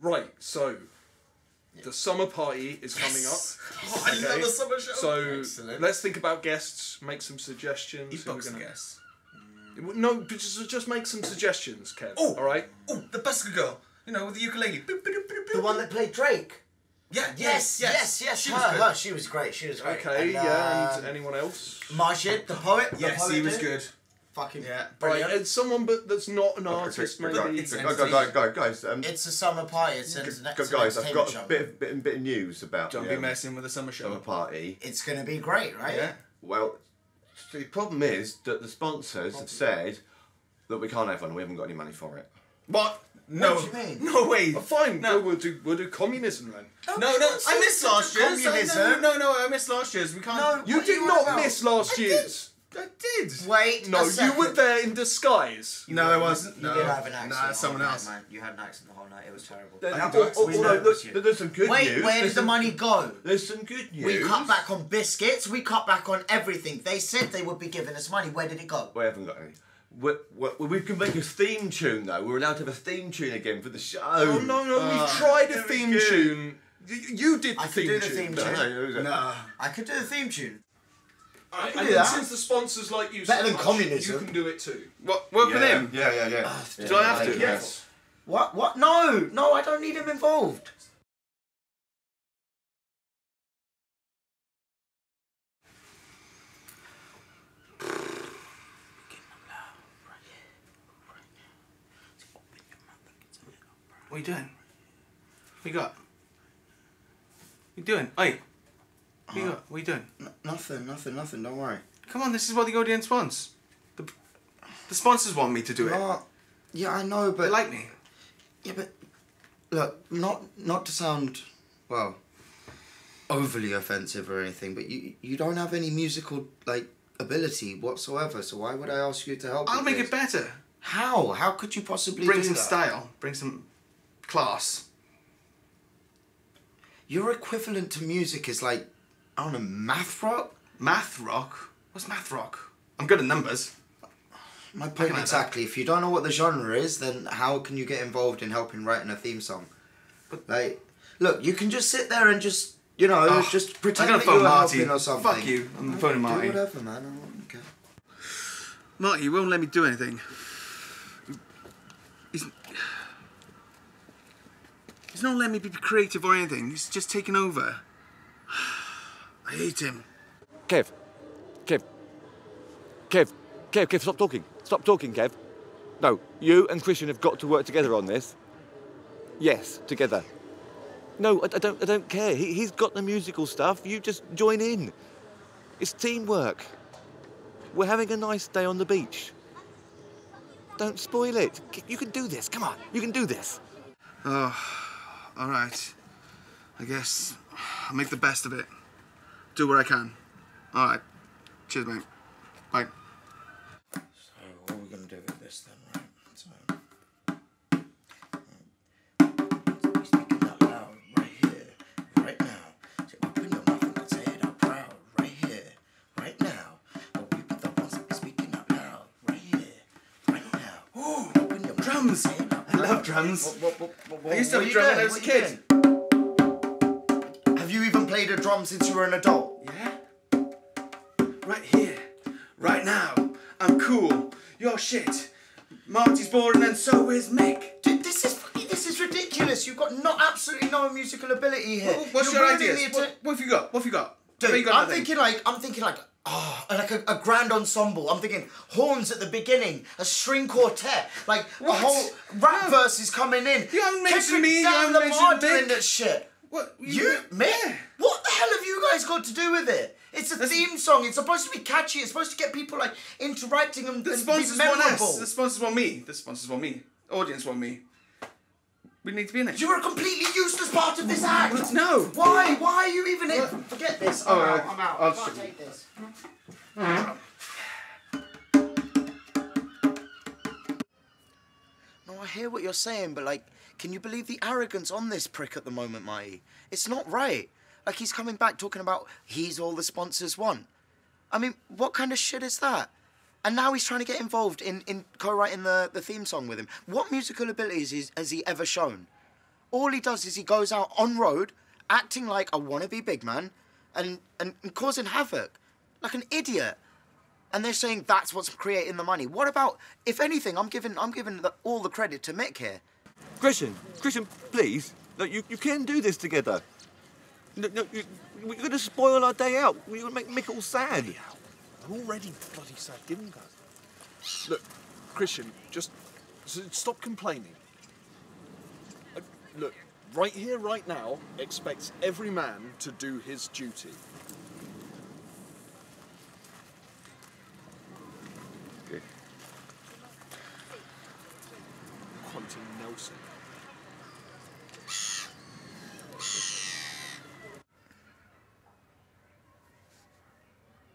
Right, so the summer party is coming up. Oh, okay. Another summer show. So excellent. Let's think about guests, make some suggestions. Inbox the guests. No, just make some suggestions, Kev. Oh, all right. Oh, the busker girl. You know, with the ukulele. The one that played Drake. Yeah. Yes. She was good. She was great. She was great. Okay. And, and anyone else? Marshid, the poet. Yes, he was good. Fucking yeah. Brilliant. Right, it's someone but that's not an artist, maybe. Guys. It's a summer party. It's an guys, I've got a bit of news about. Don't be messing with a summer party. It's going to be great, right? Yeah. Well, the problem is that the sponsors have said that we can't have one. We haven't got any money for it. What? No. What do you mean? No way. Oh, fine. No, we'll do communism then. No. I missed last year's. Communism. No. I missed last year's. We can't. No, you did not miss last year's. I did. Wait. No, you were there in disguise. No, I wasn't. No. You did have an accent. Nah, someone else. Man. You had an accent the whole night. It was terrible. There's some good news. Where did the money go? There's some good news. We cut back on biscuits. We cut back on everything. They said they would be giving us money. Where did it go? We haven't got any. We can make a theme tune though. We're allowed to have a theme tune again for the show. Oh no! We've tried a theme tune. You did the theme tune. I could do the theme tune. No, I could do the theme tune. I can do that. Since the sponsors like you better so than much, communism, you can do it too. What? Work with him? Yeah. Do I have to? Yes. What? What? No. I don't need him involved. What are you doing? What you got? What you doing? Hey. What are you doing? Nothing, don't worry. Come on, this is what the audience wants. The sponsors want me to do it. Yeah, I know, but... They like me. Yeah, but... Look, not to sound, well, overly offensive or anything, but you don't have any musical, like, ability whatsoever, so why would I ask you to help I'll make it better. How? How could you possibly do that? Bring some style. Bring some class. Your equivalent to music is like... I don't know, math rock? Math rock? What's math rock? I'm good at numbers. My point exactly. If you don't know what the genre is, then how can you get involved in helping writing a theme song? But like, look, you can just sit there and just, you know, just pretend that you're helping or something. Fuck you. I'm phoning Marty. Do whatever, man. I don't care. Marty, you won't let me do anything. He's not letting me be creative or anything. He's just taking over. I hate him. Kev, stop talking. Stop talking, Kev. No, you and Christian have got to work together on this. Yes, together. No, I don't care. He's got the musical stuff. You just join in. It's teamwork. We're having a nice day on the beach. Don't spoil it. You can do this. Come on, you can do this. Oh, all right. I guess I'll make the best of it. Do what I can. All right. Cheers, mate. Bye. So what are we gonna do with this then, right? So speaking out loud, right here, right now. So open your mouth and say it out proud, right here, right now. Oh, people that want to be speaking out loud, right here, right now. Ooh, open your drums. Mouth and say it out loud. I love drums. I used to play drums when I was a kid. Have you even played a drum since you were an adult? Right here, right now, I'm cool, you're shit, Marty's boring and so is Mick. Dude, this is ridiculous, you've got absolutely no musical ability here. What's your ideas? What have you got? Dude, I'm thinking like, a grand ensemble. I'm thinking horns at the beginning, a string quartet, like what? A whole rap verses coming in. You haven't mentioned me, you haven't mentioned doing that shit. What? You? Mick? Yeah. What the hell have you guys got to do with it? It's a theme song. It's supposed to be catchy. It's supposed to get people like interacting and be memorable. The sponsors want me. The audience want me. We need to be in it. You're a completely useless part of this act. No. Why? Why are you even in? Forget this. Oh, I'm out. I can't take this. No, I hear what you're saying, but like, can you believe the arrogance on this prick at the moment, Marty? It's not right. Like, he's coming back talking about he's all the sponsors want. I mean, what kind of shit is that? And now he's trying to get involved in co-writing the theme song with him. What musical abilities has he ever shown? all he does is he goes out on road, acting like a wannabe big man, and causing havoc, like an idiot. And they're saying that's what's creating the money. What about, if anything, I'm giving all the credit to Mick here. Christian, please, look, you can't do this together. No, we're going to spoil our day out. We're going to make Mick all sad. I'm already bloody sad, didn't I? Look, Christian, just stop complaining. Look, Right Here, Right Now expects every man to do his duty. Okay. Quentin Nelson.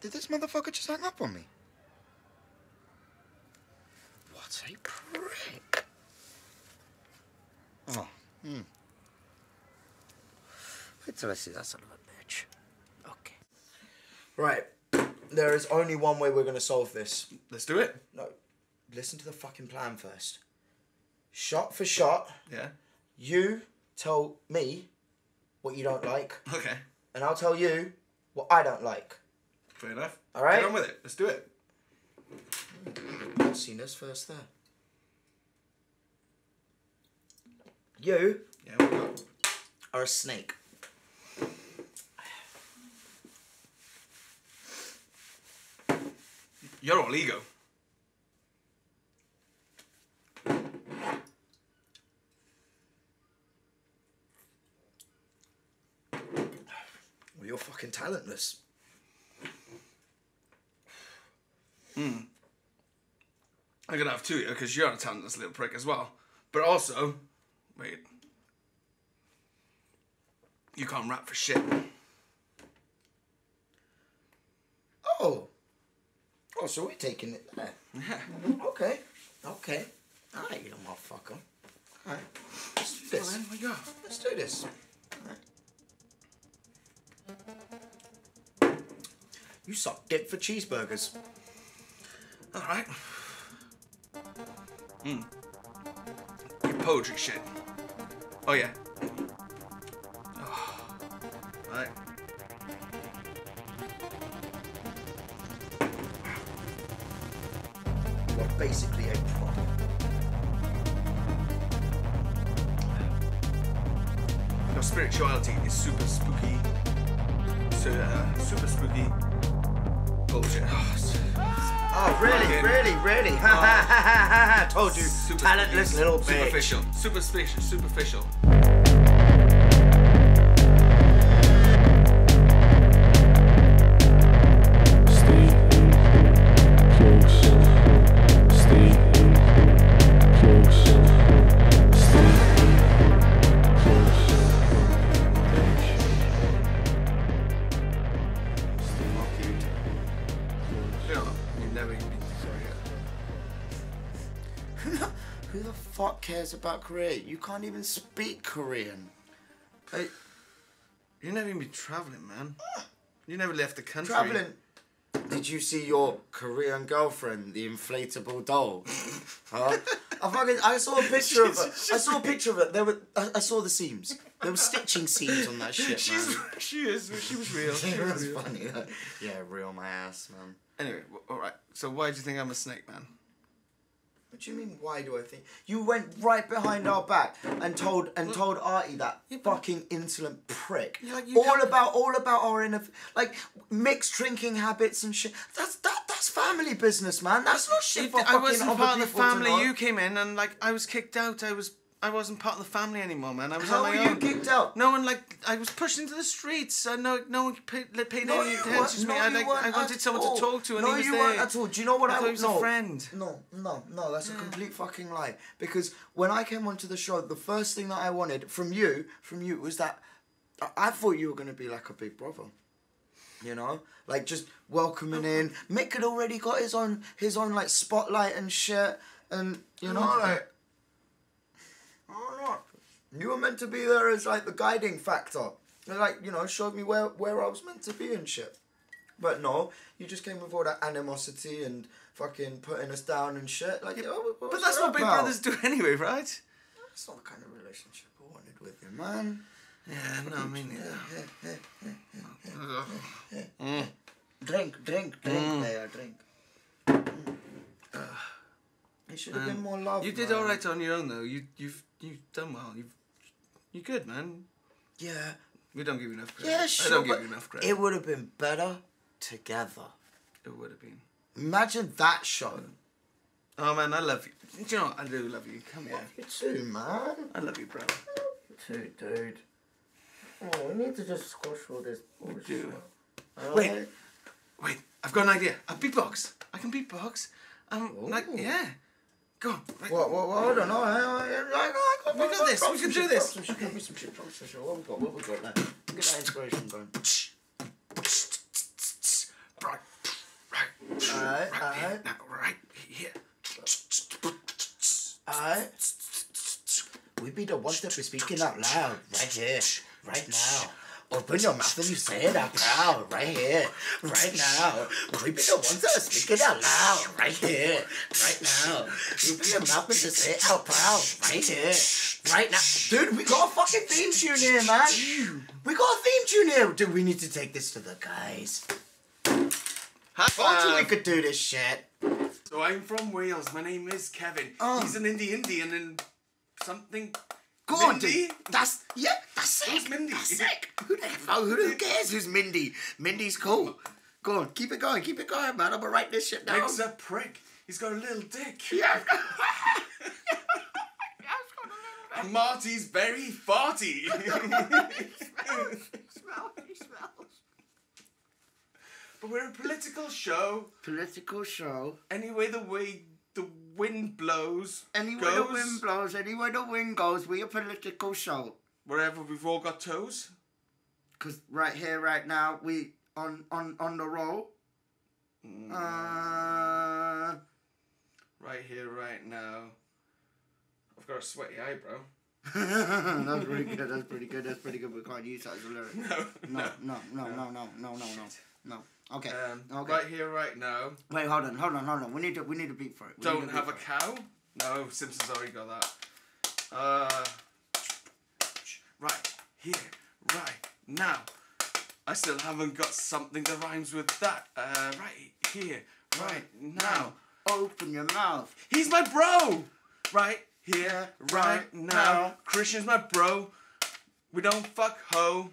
Did this motherfucker just hang up on me? What a prick. Oh, Wait till I see that son of a bitch. Okay. Right. There is only one way we're going to solve this. Let's do it. No. Listen to the fucking plan first. Shot for shot. Yeah. You tell me what you don't like. Okay. And I'll tell you what I don't like. Fair enough. All right. Get on with it. Let's do it. I've seen us first there. You are a snake. You're all ego. Well, you're fucking talentless. I'm gonna have two here because you're a talentless little prick as well. But also, wait, you can't rap for shit. Oh, so we're taking it there. Yeah. Okay. All right, you little motherfucker. All right, let's do this. Fine, we go. Let's do this. All right. You suck dick for cheeseburgers. All right. Your poetry shit. Oh, yeah. Oh. All right. You're basically a problem. Your spirituality is super spooky. Super spooky. Bullshit. Oh, really? Ha ha! Told you, talentless little bitch. Superficial. Who the fuck cares about Korea? You can't even speak Korean. Hey, you never even been travelling, man. You never left the country. Travelling? Did you see your Korean girlfriend, the inflatable doll? Huh? I saw a picture of her. I saw a picture of her. I saw the seams. There were stitching seams on that shit, man. She was real. She was real. Funny. Like, yeah, real my ass, man. Anyway, all right. So why do you think I'm a snake, man? What do you mean, why do I think? You went right behind our back and told Artie that fucking insolent prick. Like, all about our inner, like, mixed drinking habits and shit. That's family business, man. That's not shit for fucking other people. I wasn't part of the family. You came in and, like, I was kicked out. I wasn't part of the family anymore, man. I was on my own. How were you kicked out? No one, like, I was pushed into the streets. No one paid any attention to me. I wanted someone to talk to, and he was there. No, you weren't at all. Do you know what I thought? He was a friend. No, that's a complete fucking lie. Because when I came onto the show, the first thing that I wanted from you, was that I thought you were going to be like a big brother. You know, like, just welcoming in. Mick had already got his own like spotlight and shit, and you know, like. You were meant to be there as, like, the guiding factor. Like, you know, showed me where I was meant to be and shit. But no, you just came with all that animosity and fucking putting us down and shit. Like, yeah, but that's what big brothers do anyway, right? That's not the kind of relationship I wanted. with your mind. Yeah, no, me neither. Drink. There, drink. It should have been more love. You did all right on your own, though. You've done well. You're good, man. Yeah. We don't give you enough credit. Yeah, sure, I don't give you enough credit. It would have been better together. It would have been. Imagine that show. Oh, man, I love you. Do you know what? I do love you. Come here. You too, man. I love you, bro. You too, dude. Oh, we need to just squash all this bullshit. We do. Wait. I've got an idea. I'll beatbox. I can beatbox. Like, yeah. Go on. Right. What? Hold on. We got this. We can do this. We should give me some shit props. What we got there? Get that inspiration going. Right here. We be the ones that be speaking out loud. Right here. Right now. Open your mouth and you say it out loud. Right here. Right now. We be the ones that are speaking out loud. Right here. Right now. You be your mouth and just say it out loud. Right here. Right now. Dude, we got a fucking theme tune here, man. We got a theme tune here. Dude, we need to take this to the guys. I told you we could do this shit. So I'm from Wales. My name is Kevin. He's an Indian and something... Go on, dude. That's sick. Who's Mindy? That's sick. Who cares who's Mindy? Mindy's cool. Go on, keep it going, man. I'm gonna write this shit down. Nick's a prick. He's got a little dick. Yeah. And Marty's very farty. He smells. But we're a political show. Anyway, the wind blows, we a political show. Wherever we've all got toes. Cause right here, right now, we on the roll. Right here, right now. I've got a sweaty eyebrow. That's pretty good. We can't use that as a lyric. No. Okay. Right here, right now. Wait, hold on. We need a beat for it. Don't have a cow? No, Simpsons already got that. Right here, right now. I still haven't got something that rhymes with that. Right here, right now. Open your mouth. He's my bro. Right here, right now. Christian's my bro. We don't fuck ho.